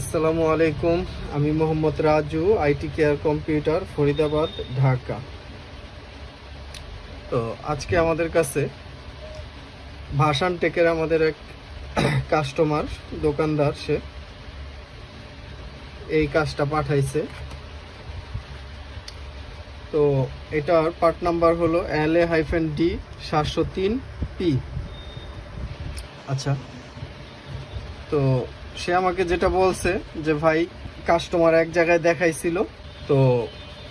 আসসালামু আলাইকুম, আমি Mohammad Raju, IT care computer, Faridabad, Dhaka. তো আজকে আমাদের কাছে ভাসান টেকের আমাদের এক কাস্টমার দোকানদার, সে এই কাজটা পাঠাইছে। তো এটার পার্ট নাম্বার হলো LA-D 703P। আচ্ছা, তো সে আমাকে যেটা বলছে যে ভাই, কাস্টমার এক জায়গায় দেখাইছিল, তো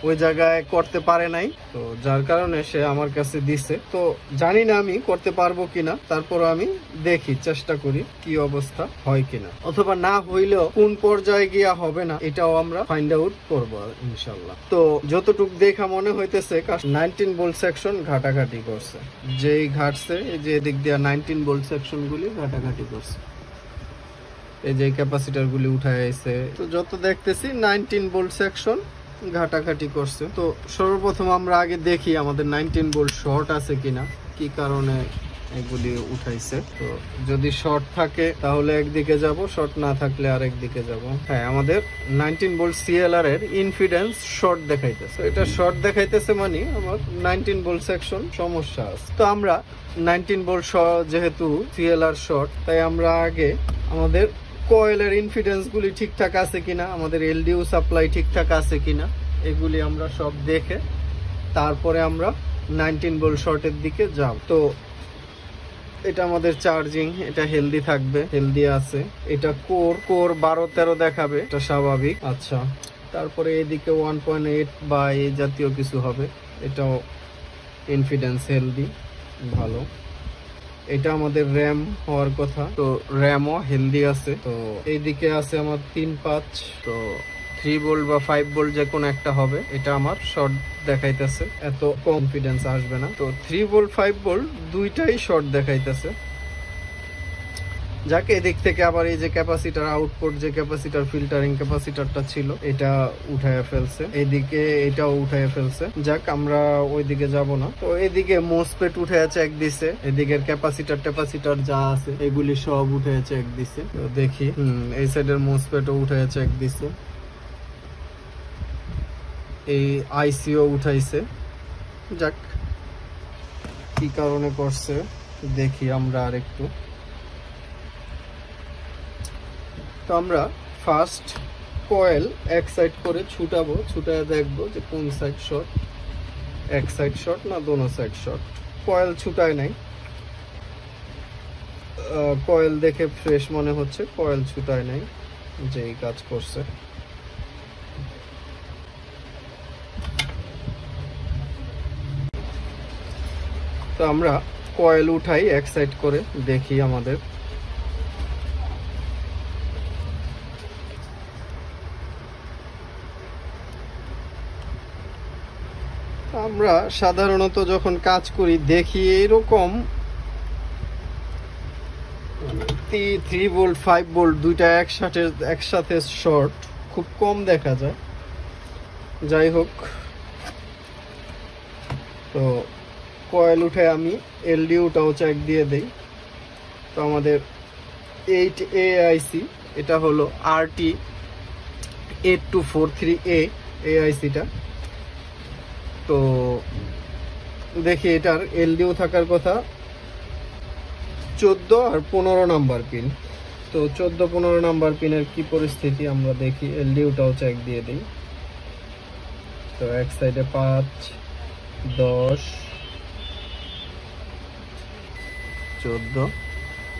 ওই জায়গায় করতে পারে নাই, তো যার কারণে সে আমার কাছে দিছে। তো জানি না আমি করতে পারবো কিনা, তারপর আমি দেখি, চেষ্টা করি কি অবস্থা হয় কিনা, অথবা না হইলেও কোন পর্যায়ে গিয়া হবে না এটাও আমরা ফাইন্ড আউট করবো ইনশাল্লাহ। তো যতটুক দেখা মনে হইতেছে 19 ভোল্ট সেকশন ঘাটাঘাটি করছে, যেই ঘাটছে যে দিক দিয়ে 19 ভোল্ট সেকশন গুলি ঘাটাঘাটি করছে, এই যে ক্যাপাসিটার গুলি উঠায় আইছে। তো যত দেখতেছি 19 ভোল্ট সেকশন ঘাটাঘাটি করছে। তো সর্বপ্রথম আমরা আগে দেখি আমাদের 19 ভোল্ট শর্ট আছে কিনা, কি কারণে এগুলি উঠাইছে। তো যদি শর্ট থাকে তাহলে একদিকে যাব, শর্ট না থাকলে আরেক দিকে যাব। হ্যাঁ, আমাদের 19 ভোল্ট CLR এর ইনফিডেন্স শর্ট দেখাইতেছে। এটা শর্ট দেখাইতেছে মানে আমার 19 ভোল্ট সেকশন সমস্যা আছে। তো আমরা 19 ভোল্ট যেহেতু CLR শর্ট, তাই আমরা আগে আমাদের কয়েলের ইনফিডেন্সগুলি ঠিকঠাক আছে কিনা, আমাদের LDU সাপ্লাই ঠিকঠাক আছে কিনা, এগুলি আমরা সব দেখে তারপরে আমরা 19 ভোল্ট শর্টের দিকে যাব। তো এটা আমাদের চার্জিং, এটা হেলদি থাকবে, হেলদি আছে। এটা কোর 12-13 দেখাবে, এটা স্বাভাবিক। আচ্ছা, তারপরে এদিকে 1.8 বা এই জাতীয় কিছু হবে, এটাও ইনফিডেন্স হেলদি, ভালো। এটা আমাদের র্যাম হওয়ার কথা, তো র্যামও হেলদি আছে। তো এইদিকে আছে আমার 3-5, তো 3 ভোল্ট বা 5 ভোল্ট যে কোনো একটা হবে। এটা আমার শর্ট দেখাইতেছে, এত কনফিডেন্স আসবে না। তো 3 ভোল্ট 5 ভোল্ট দুইটাই শর্ট দেখাইতেছে। যাকে এদিক থেকে আবার এই যে ক্যাপাসিটার আউটপুট, যে ক্যাপাসিটার ফিল্টারিং ক্যাপাসিটারটা ছিল, এটা উঠায় ফেলছে, এদিকে এটাও উঠায় ফেলছে। যাক, আমরা ওইদিকে যাব না। তো এদিকে মোসপেট উঠে আছে এক দিছে, এদিকের ক্যাপাসিটার ট্যাপাসিটার যা আছে এগুলি সব উঠে আছে এক দিছে। তো দেখি, এই সাইডের মোসপেটও উঠে আছে এক দিছে, এই ICও উঠাইছে। যাক, কি কারণে করছে দেখি আমরা আরেকটু। তো আমরা ফার্স্ট কয়েল এক সাইড করে ছুটাবো, ছুটায় দেখবো যে কোন সাইড শর্ট, এক সাইড শর্ট না দোনো সাইড শর্ট। কয়েল ছুটায় নাই, কয়েল দেখে ফ্রেশ মনে হচ্ছে, কয়েল ছুটায় নাই, যেই কাজ করছে। তো আমরা কয়েল উঠাই এক সাইড করে, দেখি আমাদের। আমরা সাধারণত যখন কাজ করি দেখি এরকম 3 ভোল্ট 5 ভোল্ট দুইটা একসাথে শর্ট খুব কম দেখা যায়। যাই হোক, তো কয়েল উঠে আমি LDUটাও চেক দিয়ে দেই। তো আমাদের 8 AIC, এটা হলো RT8243A AICটা। তো দেখি এটার LDU থাকার কথা 14 আর 15 নাম্বার পিন। তো 14-15 নাম্বার পিনের কি পরিস্থিতি আমরা দেখি, LDUটাও চেক দিয়ে দিই। তো এক সাইডে 5, 10, 14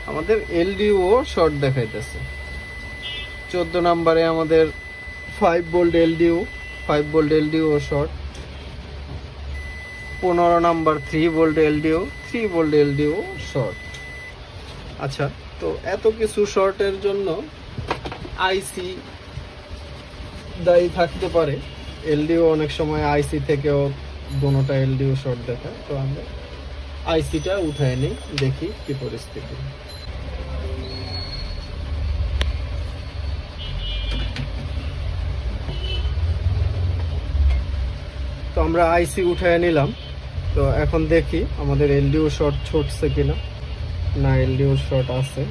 আমাদের LDU শর্ট দেখাইতেছে। 14 নাম্বারে আমাদের 5 volt LDU, 5 volt LDU short. 15 number 3 volt LDU, 3 volt LDU short. আচ্ছা, তো এত কিছু শর্টের জন্য IC দায়ী থাকতে পারে, LDU অনেক সময় IC থেকেও দুটা LDU শর্ট দেখায়। তো আমরা ICটা উঠায় নিই, দেখি কি পরিস্থিতি। তো আমরা IC উঠায় নিলাম। তো এখন দেখি আমাদের LDU শর্ট ছুটছে কিনা। না, LDU শর্ট আছে।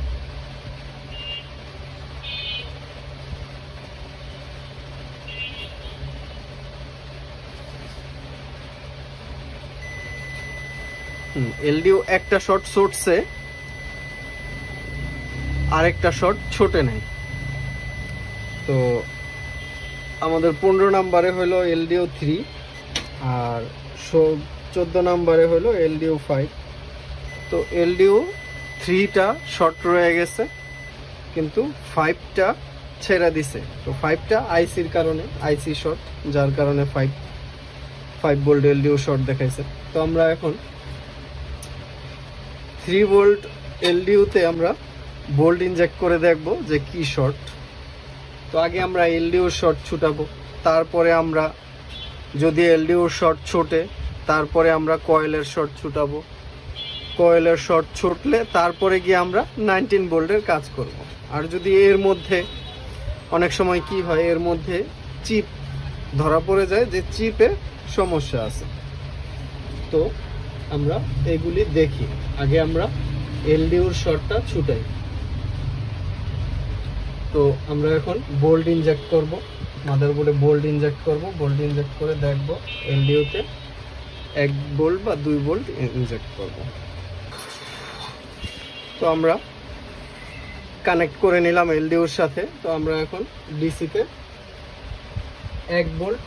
एलडीओ एक शॉट शॉट से आरेकटा शॉट छोटे नहीं तो आमादेर 15 नम्बरे हलो एलडीओ 3 और 14 नम्बरे हलो एलडीओ 5 तो एलडीओ 3 टा शॉट रये गेछे किन्तु 5 टा छेड़ा दिसे तो 5 टा आईसीर कारणे आईसी शॉट जार कारणे 5 वोल्ट एलडीओ शॉट देखाइछे तो आमरा एखन 3 वोल्ट एलडीओ ते आमरा बोल्ट इंजेक्ट करे देखबो जे की शॉट तो आगे आमरा एलडीओ शॉट छुटाबो तारपरे आमरा जोदि एलडीओ शॉट छोटे तारपरे आमरा कॉइलेर शॉट छुटाबो कॉइलेर शॉट छुटले तारपरे गिये आमरा 19 बोल्टेर काज करबो और जोदि एर मध्ये अनेक समय की हय एर मध्ये चिप धरा पड़े जाए जे चिपे समस्या आछे तो आमरा एगुली देखी आगे आमरा एलडीओर शॉटटा छुटाई तो আমরা এখন বোল্ট ইনজেক্ট করব মাদারবোর্ডে বোল্ট ইনজেক্ট করে দেখব এলডিও তে 1 ভোল্ট বা 2 ভোল্ট ইনজেক্ট করব তো আমরা কানেক্ট করে নিলাম এলডিওর সাথে তো আমরা এখন ডিসি তে 1 ভোল্ট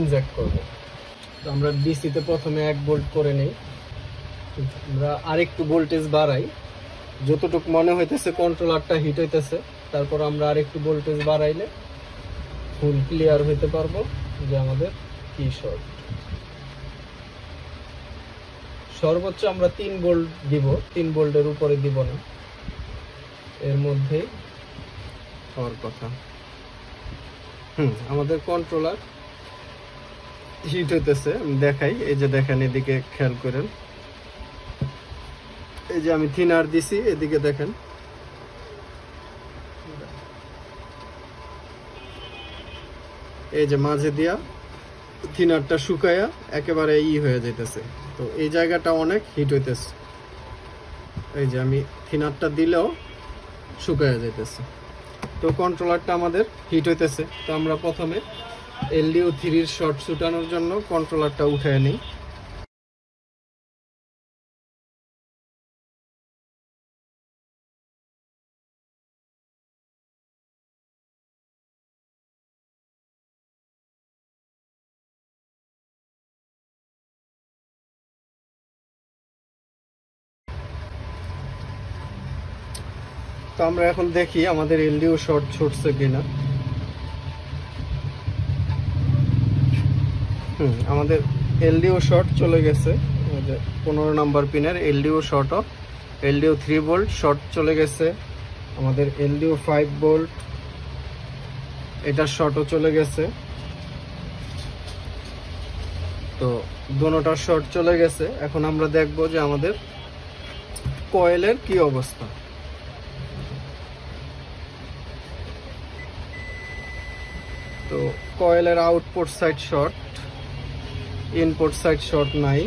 ইনজেক্ট করব তো আমরা ডিসি তে প্রথমে 1 ভোল্ট করে নেই আমরা আরেকটু ভোল্টেজ বাড়াই যতটুক মনে হইতেছে কন্ট্রোলারটা হিট হইতেছে তারপর আমরা আরেকটু ভোল্টেজ বাড়াইলে ফুল ক্লিয়ার হইতে পারবো যে আমাদের কি শর্ট সর্বোচ্চ আমরা 3 ভোল্ট দিব 3 ভোল্টের উপরে দিব না এর মধ্যে হওয়ার কথা আমাদের কন্ট্রোলার হিট হইতেছে আমি দেখাই এই যে দেখেন এদিকে খেয়াল করেন এই যে আমি থিনার দিছি এদিকে দেখেন এই যে মাঝে দিয়া থিনারটা শুকায়া একেবারে ই হয়ে যাইতেছে তো এই জায়গাটা অনেক হিট হইতেছে এই যে আমি থিনারটা দিলেও শুকায়া যাইতেছে তো কন্ট্রোলারটা আমাদের হিট হইতেছে তো আমরা প্রথমে এলডিও 3 এর শর্ট ছুটানোর জন্য কন্ট্রোলারটা উঠায় নেই तो আমরা এখন দেখি আমাদের এলডিও শর্ট ছুটছে কিনা আমাদের এলডিও শর্ট চলে গেছে 15 নম্বর পিনের LDO short LDO 3 volt short চলে গেছে আমাদের এলডিও 5 ভোল্ট এটা শর্টও চলে গেছে তো দুটোটা শর্ট চলে গেছে এখন আমরা দেখব যে আমাদের কয়েলের কি অবস্থা तो कॉइलर output side short input side short नहीं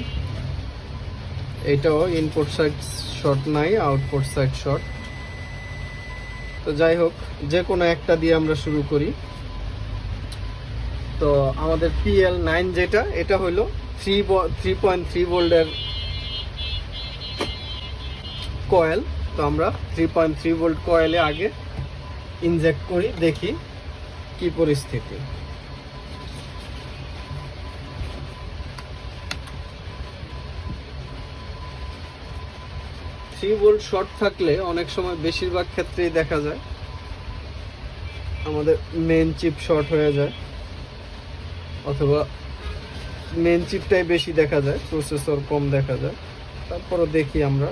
एटाओ इनपुट साइड शॉर्ट नहीं आउटपुट साइड शॉर्ट तो যাই হোক যে কোনো একটা দিয়ে আমরা শুরু করি তো আমাদের PL9 যেটা এটা হলো 3.3 ভোল্টের কয়েল তো আমরা 3.3 ভোল্ট কয়েলে আগে ইনজেক্ট করি দেখি की परिस्थिति थ्री वोल्ट शॉर्ट থাকলে অনেক সময় বেশিরভাগ ক্ষেত্রেই দেখা যায় আমাদের মেইন চিপ শর্ট হয়ে যায় অথবা মেইন চিপটাই বেশি দেখা যায় প্রসেসর কম দেখা যায় তারপরে দেখি আমরা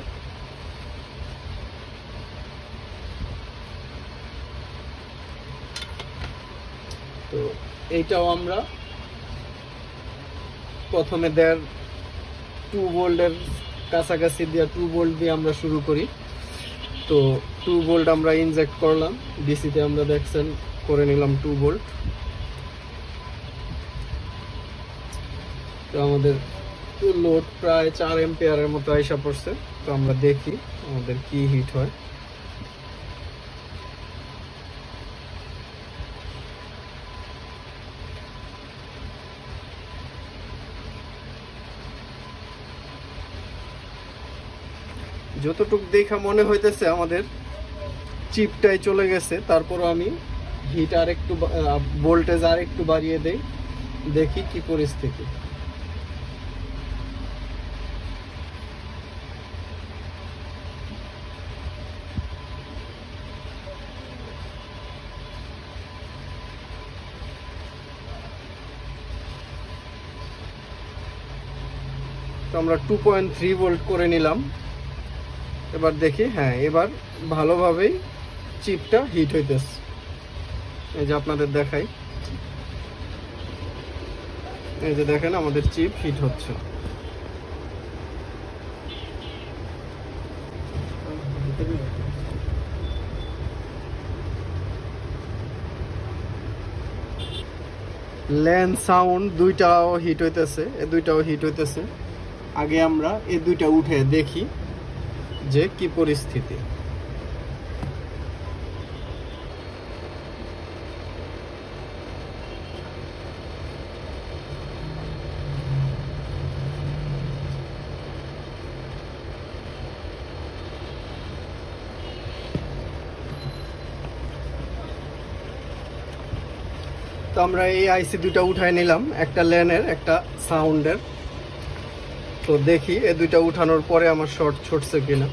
तो এইটাও আমরা প্রথমে দেয়ার 2 ভোল্টের কাছাকাছি দিয়া 2 ভোল্ট দিয়ে আমরা শুরু করি তো 2 ভোল্ট আমরা ইনজেক্ট করলাম ডিসি তে আমরা দেখছেন করে নিলাম 2 ভোল্ট তো আমাদের লোড প্রায় 4 অ্যাম্পিয়ারের মতো আইসা পড়ছে তো আমরা দেখি আমাদের কি হিট হয় যতটুক দেখা মনে হইতেছে আমাদের চিপটাই চলে গেছে। তারপর আমি হিট আর একটু ভোল্টেজ আর একটু বাড়িয়ে দেই, দেখি কি পরিস্থিতি। আমরা 2.3 ভোল্ট করে নিলাম, এবার দেখি। হ্যাঁ, এবার ভালোভাবেই চিপটা হিট হইতেছে। এই যে আপনাদের দেখাই, এই যে দেখেন আমাদের চিপ হিট হচ্ছে। ল্যান সাউন্ড দুইটাও হিট হইতেছে, এই দুইটাও হিট হইতেছে। আগে আমরা এই দুইটা উঠে দেখি যে কি পরিস্থিতি। তো আমরা এই আইসি দুইটা উঠাই নিলাম, একটা ল্যানের একটা সাউন্ডের। তো দেখি এই দুইটা উঠানোর পরে আমার শর্ট ছুটছে কিনা।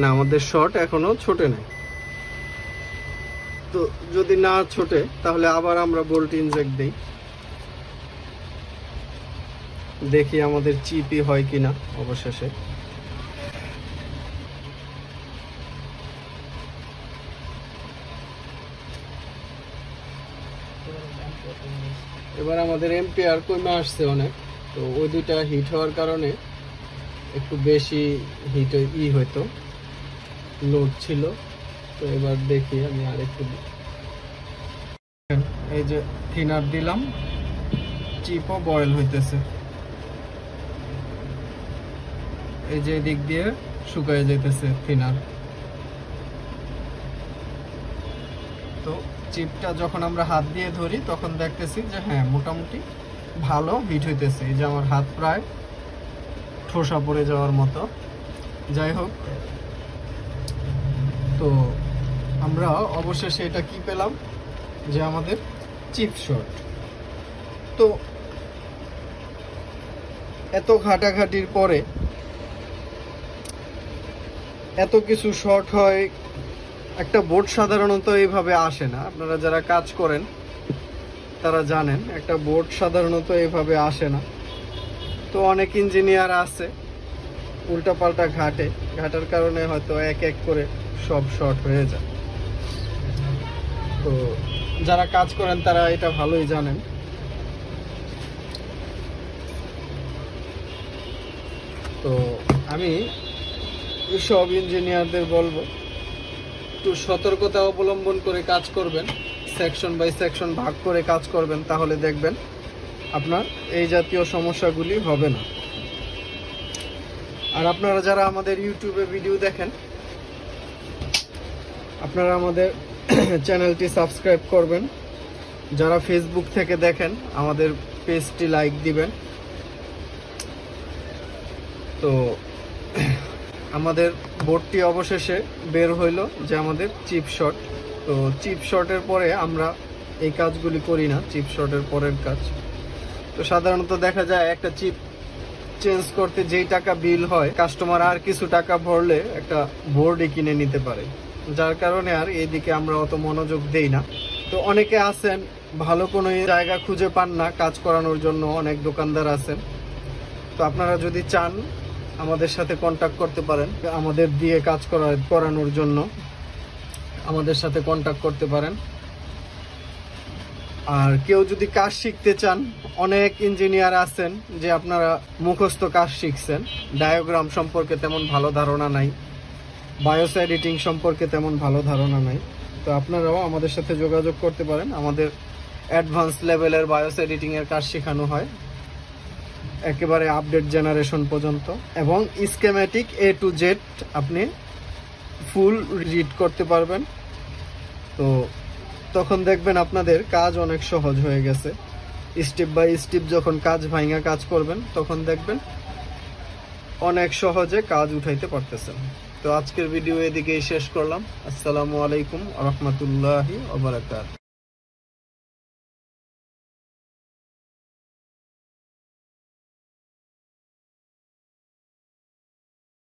না, আমাদের শর্ট এখনো ছোটে নাই। তো যদি না ছোটে তাহলে আবার আমরা বোল্ট ইনজেক্ট দেই, দেখি আমাদের চিপি হয় কিনা অবশেষে। এবার আমাদের এম্পিয়ার কমে আসছে অনেক। তো ওই দুইটা হিট হওয়ার কারণে একটু বেশি হিট হইতো, লোড ছিল। তো এবার দেখি আমি আর একটু, এই যে থিনার দিলাম, চিপও বয়েল হইতেছে। এই যে দিক দিয়ে শুকায় যেতেছে থিনার। তো চিপটা যখন আমরা হাত দিয়ে ধরি তখন দেখতেছি যে হ্যাঁ, মোটামুটি ভালো হিট হইতেছে। এই যে আমার হাত প্রায় ঠোসা পড়ে যাওয়ার মতো। যাই হোক, তো আমরা অবশেষে এটা কি পেলাম যে আমাদের চিপ শর্ট। তো এত ঘাটাঘাটির পরে এত কিছু শর্ট হয়, একটা বোর্ড সাধারণত এইভাবে আসে না। আপনারা যারা কাজ করেন তারা জানেন, একটা বোর্ড সাধারণত এভাবে আসে না। তো অনেক ইঞ্জিনিয়ার আছে উল্টাপাল্টা ঘাটার কারণে হয়তো এক এক করে সব শর্ট হয়ে যায়। তো যারা কাজ করেন তারা এটা ভালোই জানেন। তো আমি সব ইঞ্জিনিয়ারদের বলবো একটু সতর্কতা অবলম্বন করে কাজ করবেন, সেকশন বাই সেকশন ভাগ করে কাজ করবেন, তাহলে দেখবেন আপনার এই জাতীয় সমস্যাগুলি হবে না। আর আপনারা যারা আমাদের ইউটিউবে ভিডিও দেখেন, আপনারা আমাদের চ্যানেলটি সাবস্ক্রাইব করবেন। যারা ফেসবুক থেকে দেখেন আমাদের পেজটি লাইক দিবেন। তো আমাদের বোর্ডটি অবশেষে বের হইল যে আমাদের চিপ শর্ট। তো চিপ শর্টের পরে আমরা এই কাজগুলি করি না, চিপ শর্টের পরের কাজ। তো সাধারণত দেখা যায় একটা চিপ চেঞ্জ করতে যেই টাকা বিল হয়, কাস্টমার আর কিছু টাকা ভরলে একটা বোর্ডই কিনে নিতে পারে, যার কারণে আর এইদিকে আমরা অত মনোযোগ দেই না। তো অনেকে আছেন ভালো কোনো জায়গা খুঁজে পান না কাজ করানোর জন্য, অনেক দোকানদার আছেন। তো আপনারা যদি চান আমাদের সাথে কন্ট্যাক্ট করতে পারেন, আমাদের দিয়ে কাজ করানোর জন্য আমাদের সাথে কন্ট্যাক্ট করতে পারেন। আর কেউ যদি কাজ শিখতে চান, অনেক ইঞ্জিনিয়ার আছেন যে আপনারা মুখস্থ কাজ শিখছেন, ডায়াগ্রাম সম্পর্কে তেমন ভালো ধারণা নাই, বায়োস এডিটিং সম্পর্কে তেমন ভালো ধারণা নাই। তো আপনারাও আমাদের সাথে যোগাযোগ করতে পারেন। আমাদের অ্যাডভান্স লেভেলের বায়োস এডিটিংয়ের কাজ শেখানো হয়, একেবারে আপডেট জেনারেশন পর্যন্ত, এবং স্কেমেটিক এ টু জেড আপনি ফুল রিড করতে পারবেন। তো তখন দেখবেন আপনাদের কাজ অনেক সহজ হয়ে গেছে। স্টেপ বাই স্টেপ যখন কাজ ভাঙা কাজ করবেন তখন দেখবেন অনেক সহজে কাজ উঠাইতে পারতেছেন। তো আজকের ভিডিও এদিকেই শেষ করলাম। আসসালামু আলাইকুম ওয়া রাহমাতুল্লাহি ওয়া বারাকাতুহু।